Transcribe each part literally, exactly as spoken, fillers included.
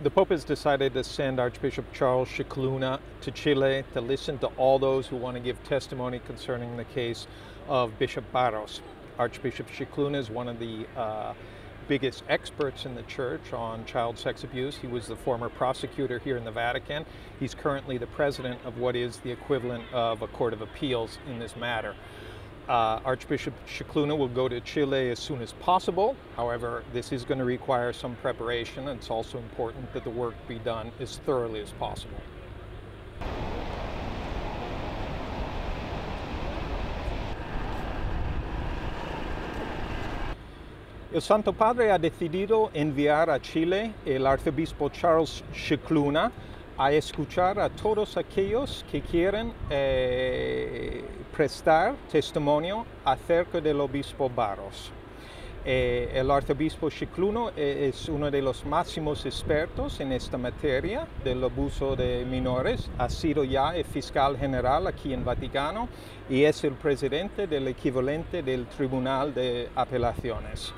The Pope has decided to send Archbishop Charles Scicluna to Chile to listen to all those who want to give testimony concerning the case of Bishop Barros. Archbishop Scicluna is one of the uh, biggest experts in the church on child sex abuse. He was the former prosecutor here in the Vatican. He's currently the president of what is the equivalent of a court of appeals in this matter. Uh, Archbishop Scicluna will go to Chile as soon as possible. However, this is going to require some preparation, and it's also important that the work be done as thoroughly as possible. El Santo Padre ha decidido enviar a Chile el arzobispo Charles Scicluna a escuchar a todos aquellos que quieren eh, prestar testimonio acerca del obispo Barros. Eh, el arzobispo Scicluna es uno de los máximos expertos en esta materia del abuso de menores. Ha sido ya el fiscal general aquí en Vaticano y es el presidente del equivalente del Tribunal de Apelaciones.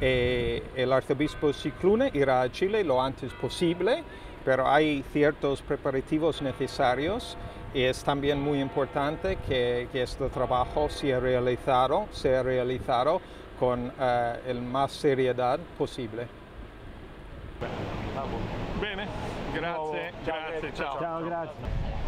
Eh, el arzobispo Scicluna irá a Chile lo antes posible, pero hay ciertos preparativos necesarios y es también muy importante que, que este trabajo sea realizado, sea realizado con uh, el más seriedad posible. Bene, grazie, grazie, ciao. Ciao, grazie.